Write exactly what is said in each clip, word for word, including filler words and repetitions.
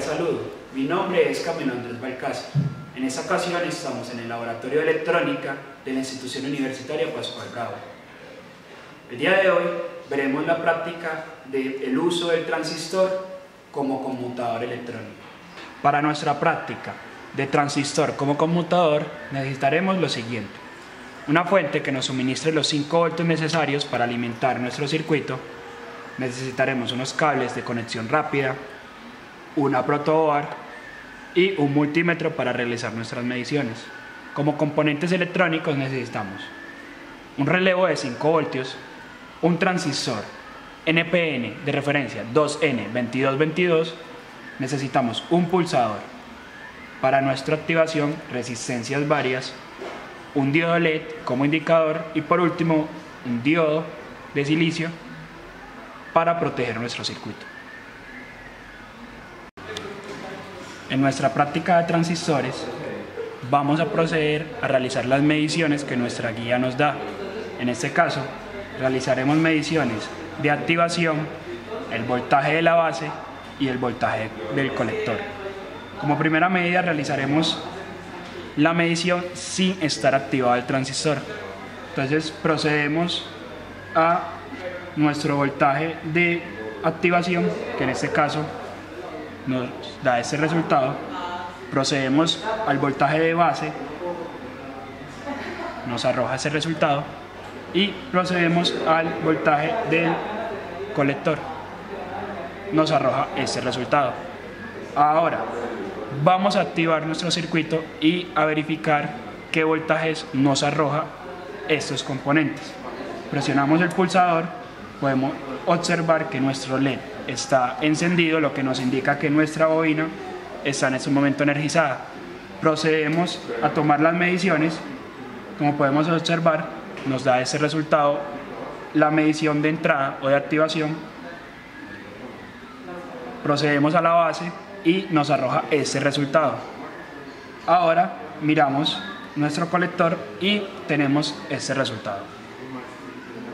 Cordial saludo, mi nombre es Camilo Andrés Valcárcel. En esta ocasión estamos en el Laboratorio de Electrónica de la Institución Universitaria Pascual Bravo. El día de hoy veremos la práctica del uso del transistor como conmutador electrónico. Para nuestra práctica de transistor como conmutador necesitaremos lo siguiente: una fuente que nos suministre los cinco voltios necesarios para alimentar nuestro circuito, necesitaremos unos cables de conexión rápida, una protoboard y un multímetro para realizar nuestras mediciones. Como componentes electrónicos necesitamos un relevo de cinco voltios, un transistor N P N de referencia dos N veintidós veintidós, necesitamos un pulsador, para nuestra activación resistencias varias, un diodo L E D como indicador y por último un diodo de silicio para proteger nuestro circuito. En nuestra práctica de transistores vamos a proceder a realizar las mediciones que nuestra guía nos da. En este caso realizaremos mediciones de activación, el voltaje de la base y el voltaje del colector. Como primera medida realizaremos la medición sin estar activado el transistor. Entonces procedemos a nuestro voltaje de activación, que en este caso nos da este resultado. Procedemos al voltaje de base, nos arroja ese resultado, y procedemos al voltaje del colector, nos arroja ese resultado. Ahora vamos a activar nuestro circuito y a verificar qué voltajes nos arroja estos componentes. Presionamos el pulsador, podemos observar que nuestro L E D está encendido, lo que nos indica que nuestra bobina está en este momento energizada. Procedemos a tomar las mediciones. Como podemos observar, nos da este resultado la medición de entrada o de activación. Procedemos a la base y nos arroja este resultado. Ahora miramos nuestro colector y tenemos este resultado.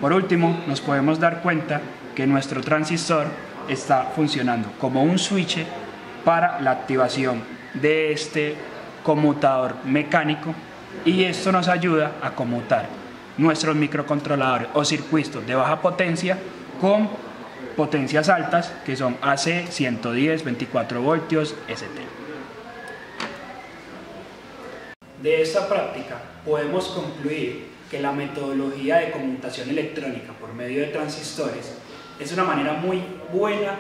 Por último, nos podemos dar cuenta que nuestro transistor está funcionando como un switch para la activación de este conmutador mecánico, y esto nos ayuda a conmutar nuestros microcontroladores o circuitos de baja potencia con potencias altas, que son A C, ciento diez, veinticuatro voltios, etcétera. De esta práctica podemos concluir que la metodología de conmutación electrónica por medio de transistores es una manera muy buena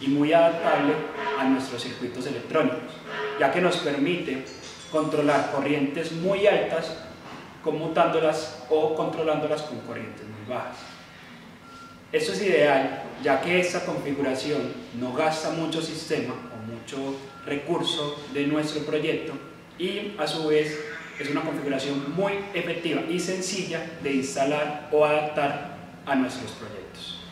y muy adaptable a nuestros circuitos electrónicos, ya que nos permite controlar corrientes muy altas conmutándolas o controlándolas con corrientes muy bajas. Esto es ideal, ya que esta configuración no gasta mucho sistema o mucho recurso de nuestro proyecto, y a su vez es una configuración muy efectiva y sencilla de instalar o adaptar a nuestros proyectos.